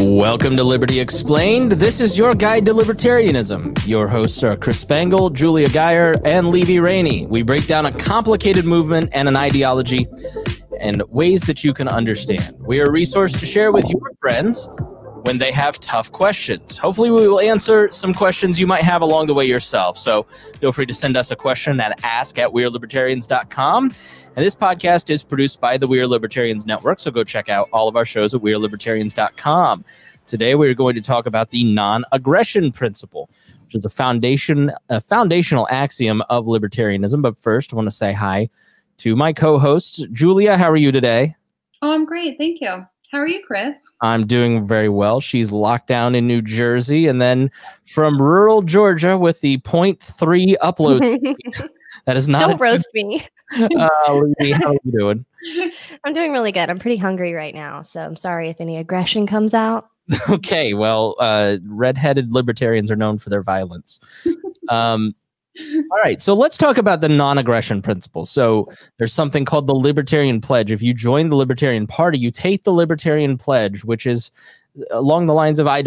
Welcome to Liberty Explained. This is your guide to libertarianism. Your hosts are Chris Spangle, Julia Geyer, and Levy Rainey. We break down a complicated movement and an ideology and ways that you can understand. We are a resource to share with your friends when they have tough questions. Hopefully we will answer some questions you might have along the way yourself. So feel free to send us a question at ask@wearelibertarians.com. And this podcast is produced by the We Are Libertarians Network, so go check out all of our shows at wearelibertarians.com. Today, we're going to talk about the non-aggression principle, which is a foundational axiom of libertarianism. But first, I want to say hi to my co-host, Julia. How are you today? Oh, I'm great. Thank you. How are you, Chris? I'm doing very well. She's locked down in New Jersey and then from rural Georgia with the 0.3 upload. That is not. Don't roast me. Levy, how are you doing? I'm doing really good. I'm pretty hungry right now, so I'm sorry if any aggression comes out. Okay, well, redheaded libertarians are known for their violence. All right, so let's talk about the non-aggression principle. So there's something called the Libertarian Pledge. If you join the Libertarian Party, you take the Libertarian Pledge, which is along the lines of I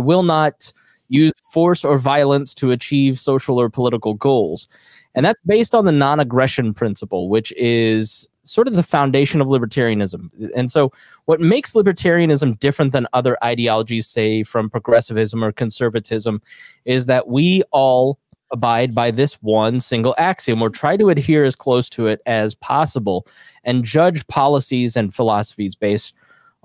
will not use force or violence to achieve social or political goals. And that's based on the non-aggression principle, which is sort of the foundation of libertarianism. And so what makes libertarianism different than other ideologies, say, from progressivism or conservatism, is that we all abide by this one single axiom or try to adhere as close to it as possible and judge policies and philosophies based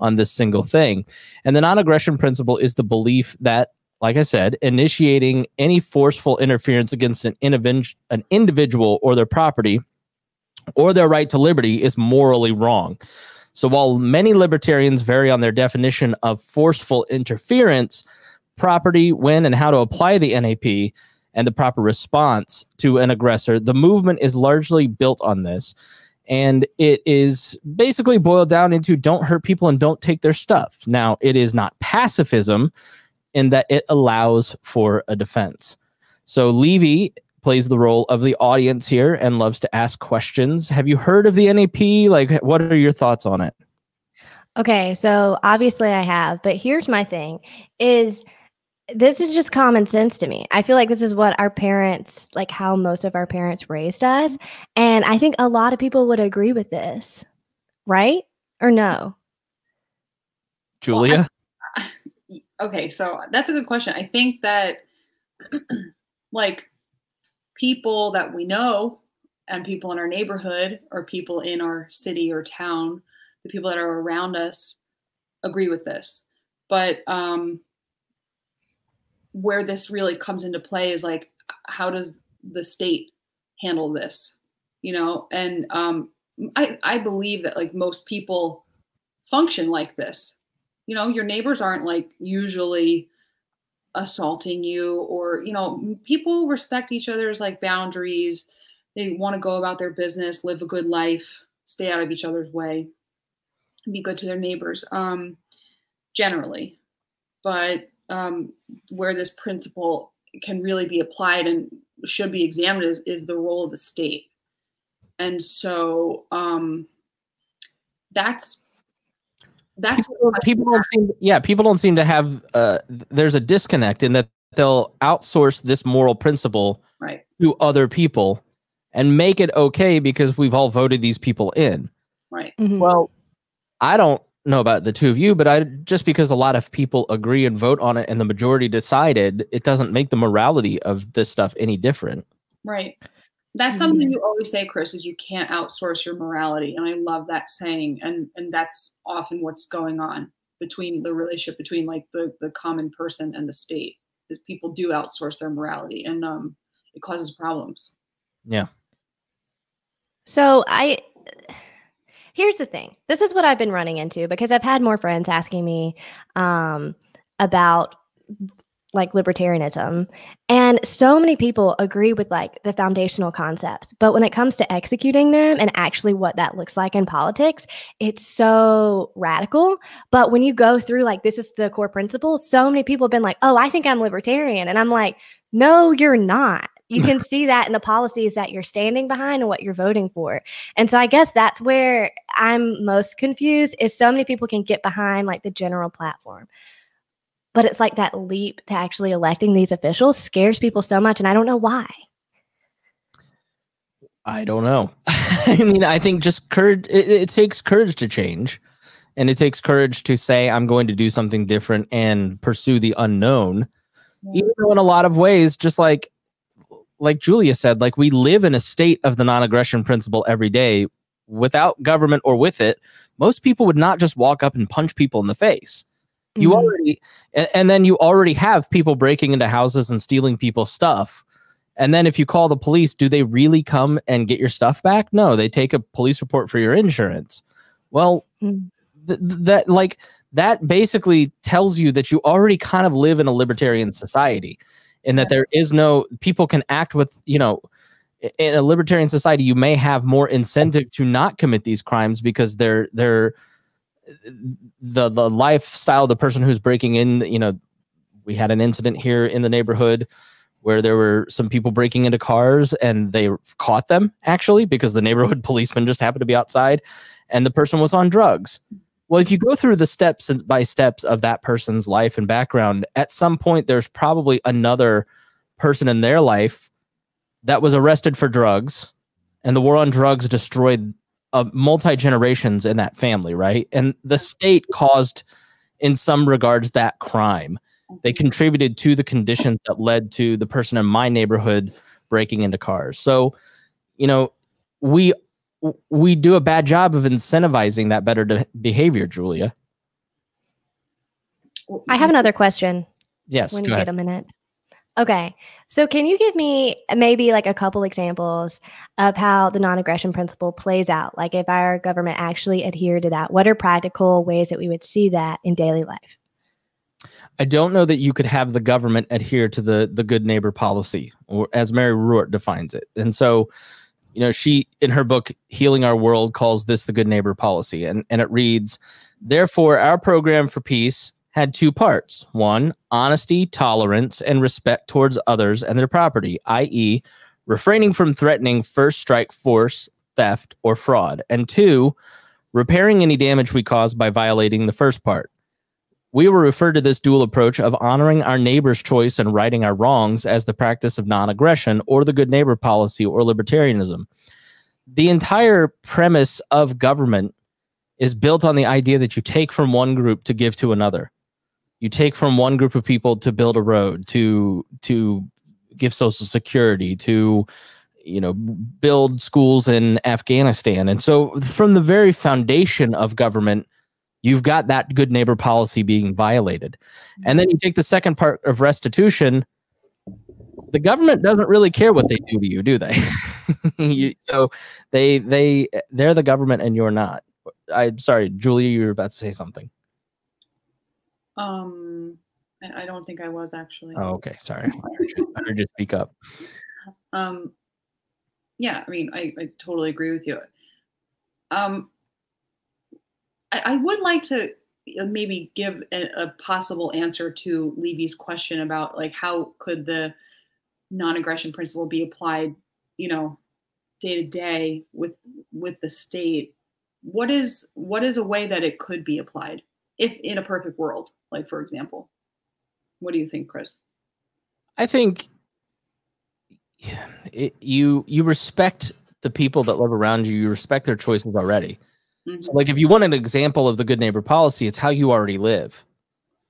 on this single thing. And the non-aggression principle is the belief that, like I said, initiating any forceful interference against an individual or their property or their right to liberty is morally wrong. So while many libertarians vary on their definition of forceful interference, property, when and how to apply the NAP, and the proper response to an aggressor, the movement is largely built on this. And it is basically boiled down into don't hurt people and don't take their stuff. Now, it is not pacifism, in that it allows for a defense. So Levy plays the role of the audience here and loves to ask questions. Have you heard of the NAP? Like, what are your thoughts on it? Okay, so obviously I have, but here's my thing is this is just common sense to me. I feel like this is what our parents, like how most of our parents raised us. And I think a lot of people would agree with this, right? Or no? Julia? Well, okay, so that's a good question. I think that like people that we know and people in our neighborhood or people in our city or town, the people that are around us agree with this. But where this really comes into play is like, how does the state handle this? You know, and I believe that like most people function like this. You know, your neighbors aren't like usually assaulting you or, you know, people respect each other's like boundaries. They want to go about their business, live a good life, stay out of each other's way, and be good to their neighbors generally. But where this principle can really be applied and should be examined is the role of the state. And so that's people don't seem to have there's a disconnect in that they'll outsource this moral principle right to other people and make it okay because we've all voted these people in. Right. Mm-hmm. Well, I don't know about the two of you, but just because a lot of people agree and vote on it and the majority decided, it doesn't make the morality of this stuff any different. Right. That's something you always say, Chris, is you can't outsource your morality. And I love that saying. And that's often what's going on between the relationship between like the common person and the state, is people do outsource their morality and it causes problems. Yeah. So here's the thing. This is what I've been running into because I've had more friends asking me about like libertarianism. And so many people agree with like the foundational concepts, but when it comes to executing them and actually what that looks like in politics, it's so radical. But when you go through like, this is the core principle, so many people have been like, oh, I think I'm libertarian. And I'm like, no, you're not. You can see that in the policies that you're standing behind and what you're voting for. And so I guess that's where I'm most confused, is so many people can get behind like the general platform. But it's like that leap to actually electing these officials scares people so much. And I don't know why. I don't know. I mean, I think just courage. It takes courage to change. And it takes courage to say, I'm going to do something different and pursue the unknown. Yeah. Even though in a lot of ways, just like Julia said, like we live in a state of the non-aggression principle every day. Without government or with it, most people would not just walk up and punch people in the face. You already, and then you already have people breaking into houses and stealing people's stuff. And then if you call the police, do they really come and get your stuff back? No, they take a police report for your insurance. Well, that basically tells you that you already kind of live in a libertarian society, and that there is no, people can act with, you know, in a libertarian society, you may have more incentive to not commit these crimes because they're the lifestyle, the person who's breaking in, you know, we had an incident here in the neighborhood where there were some people breaking into cars and they caught them actually because the neighborhood policeman just happened to be outside and the person was on drugs. Well, if you go through the steps by steps of that person's life and background, at some point, there's probably another person in their life that was arrested for drugs, and the war on drugs destroyed multi-generations in that family, right? And the state caused, in some regards, that crime. They contributed to the conditions that led to the person in my neighborhood breaking into cars. So, you know, we do a bad job of incentivizing that better behavior, Julia. I have another question. Yes, when you get a minute. Okay. So can you give me maybe like a couple examples of how the non-aggression principle plays out? Like if our government actually adhered to that, what are practical ways that we would see that in daily life? I don't know that you could have the government adhere to the good neighbor policy, or as Mary Ruwart defines it. And so, you know, she, in her book, Healing Our World, calls this the good neighbor policy. And it reads, therefore, our program for peace had two parts. One, honesty, tolerance, and respect towards others and their property, i.e., refraining from threatening, first strike, force, theft, or fraud. And two, repairing any damage we caused by violating the first part. We will refer to this dual approach of honoring our neighbor's choice and righting our wrongs as the practice of non-aggression or the good neighbor policy or libertarianism. The entire premise of government is built on the idea that you take from one group to give to another. You take from one group of people to build a road, to give Social Security, to, you know, build schools in Afghanistan. And so from the very foundation of government, you've got that good neighbor policy being violated. And then you take the second part of restitution. The government doesn't really care what they do to you, do they? So they're the government and you're not. I'm sorry, Julia, you were about to say something. I don't think I was actually. Oh, okay. Sorry. I heard you speak up. Yeah, I mean, I totally agree with you. I would like to maybe give a possible answer to Levy's question about like how could the non-aggression principle be applied, you know, day to day with the state. What is a way that it could be applied if in a perfect world, like for example? What do you think, Chris? I think you respect the people that live around you. You respect their choices already. So like if you want an example of the good neighbor policy, it's how you already live.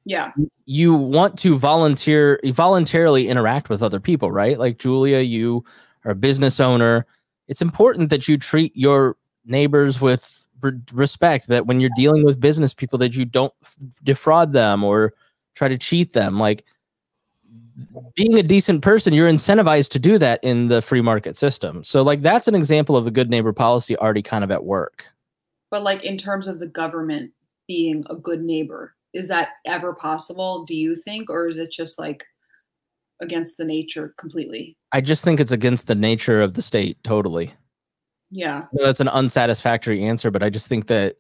Yeah. You want to voluntarily interact with other people, right? Like Julia, you are a business owner. It's important that you treat your neighbors with respect, that when you're dealing with business people, that you don't defraud them or try to cheat them. Like being a decent person, you're incentivized to do that in the free market system. So like that's an example of the good neighbor policy already kind of at work. But like in terms of the government being a good neighbor, is that ever possible, do you think? Or is it just like against the nature completely? I just think it's against the nature of the state totally. Yeah. So that's an unsatisfactory answer, but I just think that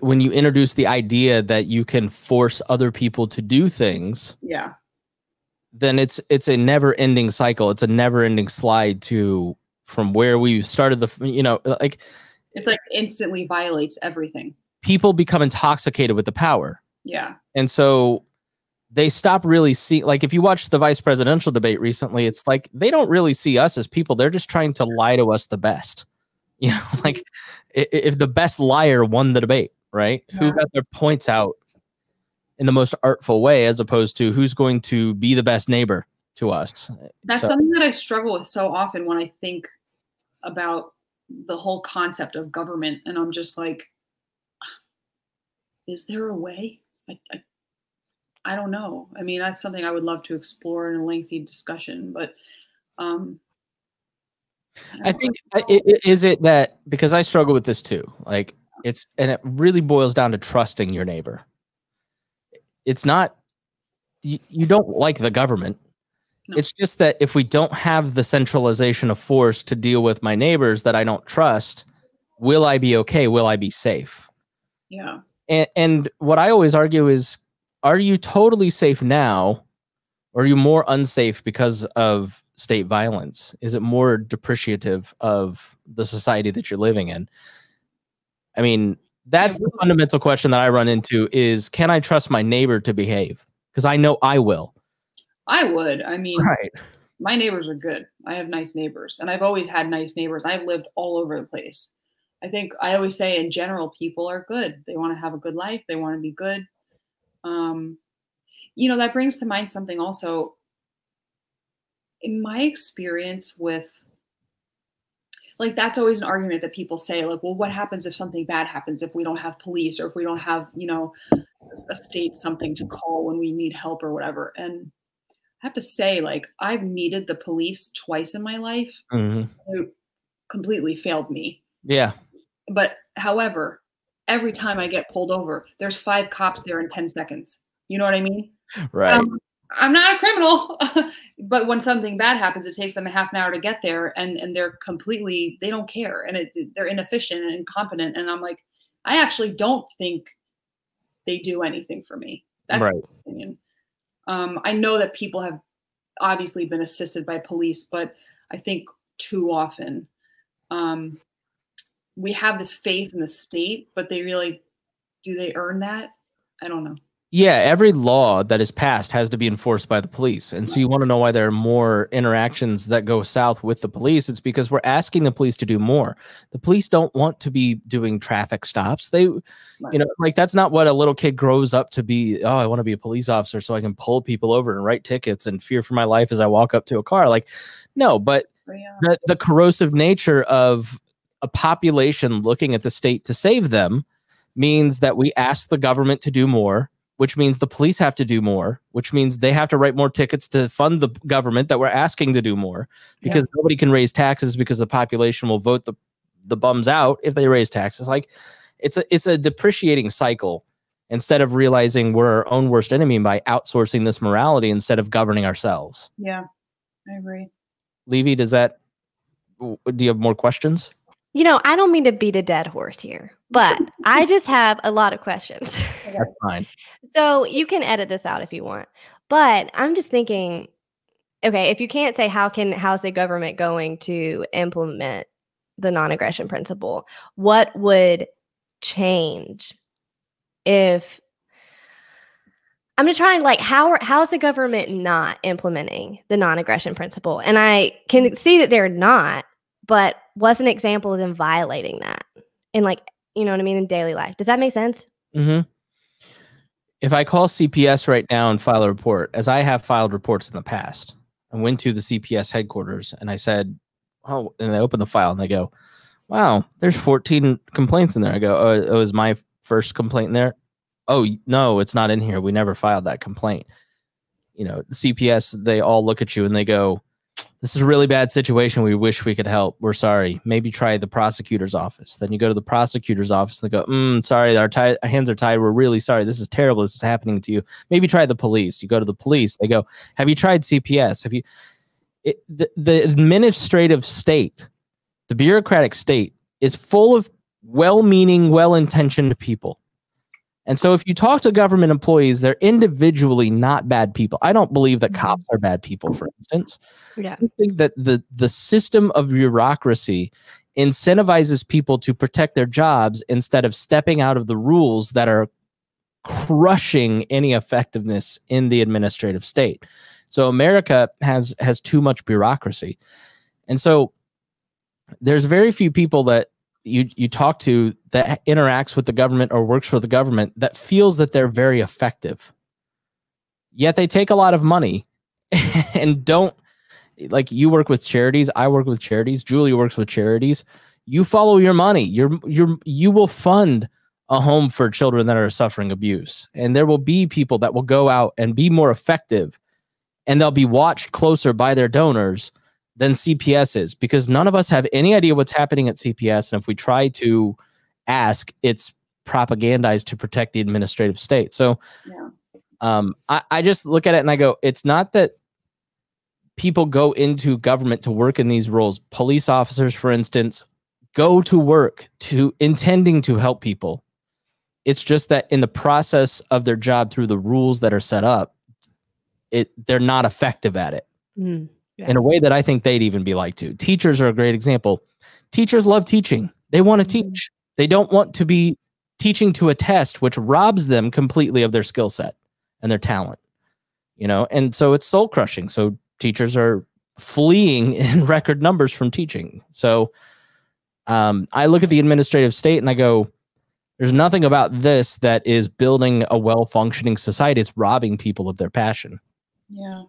when you introduce the idea that you can force other people to do things, yeah, then it's a never-ending cycle. It's a never-ending slide to from where we started the, you know, like. It's like instantly violates everything. People become intoxicated with the power. Yeah. And so they stop really seeing, like if you watch the vice presidential debate recently, it's like they don't really see us as people. They're just trying to lie to us the best. You know, like if the best liar won the debate, right? Yeah. Who got their points out in the most artful way, as opposed to who's going to be the best neighbor to us. That's something that I struggle with so often when I think about the whole concept of government. And I'm just like, is there a way? I don't know. I mean, that's something I would love to explore in a lengthy discussion, but I think is it that, because I struggle with this too, like and it really boils down to trusting your neighbor. It's not, you don't like the government. No. It's just that if we don't have the centralization of force to deal with my neighbors that I don't trust, will I be okay? Will I be safe? Yeah. And what I always argue is, are you totally safe now? Or are you more unsafe because of state violence? Is it more depreciative of the society that you're living in? I mean, that's the fundamental question that I run into is, can I trust my neighbor to behave? Because I know I will. I would. I mean, right. My neighbors are good. I have nice neighbors, and I've always had nice neighbors. I've lived all over the place. I think I always say in general, people are good. They want to have a good life. They want to be good. You know, that brings to mind something also in my experience with, like, that's always an argument that people say, like, well, what happens if something bad happens, if we don't have police, or if we don't have, you know, a state something to call when we need help or whatever. And I have to say, like, I've needed the police twice in my life. Mm-hmm. It completely failed me. Yeah. But however, every time I get pulled over, there's 5 cops there in 10 seconds. You know what I mean? Right. I'm not a criminal, but when something bad happens, it takes them a half an hour to get there, and they're completely, they don't care, and they're inefficient and incompetent. And I'm like, I actually don't think they do anything for me. That's right. My opinion. I know that people have obviously been assisted by police, but I think too often we have this faith in the state, but they really, do they earn that? I don't know. Yeah, every law that is passed has to be enforced by the police. And so you want to know why there are more interactions that go south with the police. It's because we're asking the police to do more. The police don't want to be doing traffic stops. They, you know, like that's not what a little kid grows up to be. Oh, I want to be a police officer so I can pull people over and write tickets and fear for my life as I walk up to a car. Like, no, but the corrosive nature of a population looking at the state to save them means that we ask the government to do more, which means the police have to do more, which means they have to write more tickets to fund the government that we're asking to do more, because nobody can raise taxes because the population will vote the bums out if they raise taxes. Like it's a depreciating cycle instead of realizing we're our own worst enemy by outsourcing this morality instead of governing ourselves. Yeah, I agree. Levy, do you have more questions? You know, I don't mean to beat a dead horse here, but I just have a lot of questions. That's fine. So you can edit this out if you want, but I'm just thinking, okay, if you can't say how's the government going to implement the non-aggression principle, what would change if I'm just trying, like, how's the government not implementing the non-aggression principle? And I can see that they're not, but what's an example of them violating that in, like, you know what I mean, in daily life? Does that make sense? Mm-hmm. If I call CPS right now and file a report, as I have filed reports in the past, I went to the CPS headquarters and I said, oh, and they open the file and they go, wow, there's 14 complaints in there. I go, oh, it was my first complaint in there. Oh, no, it's not in here. We never filed that complaint. You know, the CPS, they all look at you and they go, this is a really bad situation. We wish we could help. We're sorry. Maybe try the prosecutor's office. Then you go to the prosecutor's office and they go, sorry, our hands are tied. We're really sorry. This is terrible. This is happening to you. Maybe try the police. You go to the police. They go, have you tried CPS? Have you? The administrative state, the bureaucratic state, is full of well-meaning, well-intentioned people. And so if you talk to government employees, they're individually not bad people. I don't believe that cops are bad people, for instance. Yeah. I think that the system of bureaucracy incentivizes people to protect their jobs instead of stepping out of the rules that are crushing any effectiveness in the administrative state. So America has too much bureaucracy. And so there's very few people that you talk to that interacts with the government or works for the government that feels that they're very effective. Yet they take a lot of money and don't, like, you work with charities. I work with charities. Julia works with charities. You follow your money. You will fund a home for children that are suffering abuse. And there will be people that will go out and be more effective, and they'll be watched closer by their donors than CPS is, because none of us have any idea what's happening at CPS. And if we try to ask, it's propagandized to protect the administrative state. So yeah. I just look at it and I go, it's not that people go into government to work in these roles. Police officers, for instance, go to work intending to help people. It's just that in the process of their job through the rules that are set up, they're not effective at it. Mm. Yeah. In a way that I think they'd even be like to. Teachers are a great example. Teachers love teaching. They want to teach. They don't want to be teaching to a test, which robs them completely of their skill set and their talent. You know, and so it's soul crushing. So teachers are fleeing in record numbers from teaching. So I look at the administrative state and I go, there's nothing about this that is building a well-functioning society. It's robbing people of their passion. Yeah.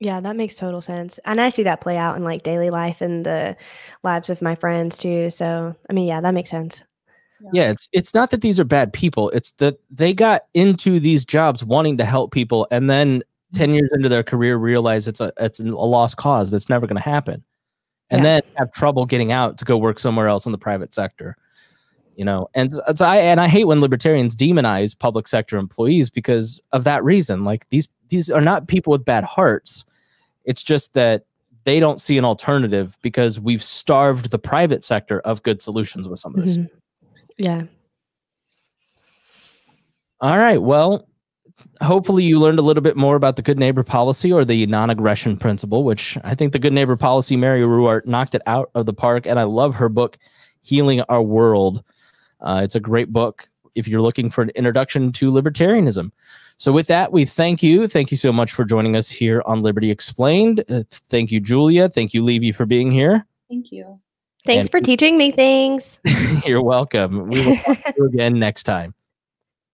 Yeah, that makes total sense. And I see that play out in like daily life and the lives of my friends too. So, I mean, yeah, that makes sense. Yeah, it's not that these are bad people. It's that they got into these jobs wanting to help people, and then 10 years into their career realize it's a lost cause. That's never going to happen. And yeah. Then have trouble getting out to go work somewhere else in the private sector. You know, and I hate when libertarians demonize public sector employees because of that reason. Like these are not people with bad hearts. It's just that they don't see an alternative because we've starved the private sector of good solutions with some of this. Mm-hmm. Yeah. All right. Well, hopefully you learned a little bit more about the Good Neighbor Policy or the Non-Aggression Principle, which I think the Good Neighbor Policy, Mary Ruwart knocked it out of the park. And I love her book, Healing Our World. It's a great book if you're looking for an introduction to libertarianism. So with that, we thank you. Thank you so much for joining us here on Liberty Explained. Thank you, Julia. Thank you, Levy, for being here. Thank you. Thanks for teaching me things. You're welcome. We will talk to you again next time.